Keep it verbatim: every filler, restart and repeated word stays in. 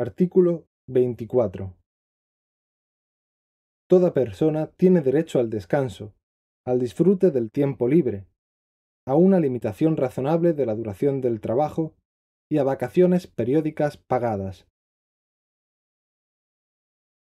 Artículo veinticuatro. Toda persona tiene derecho al descanso, al disfrute del tiempo libre, a una limitación razonable de la duración del trabajo y a vacaciones periódicas pagadas,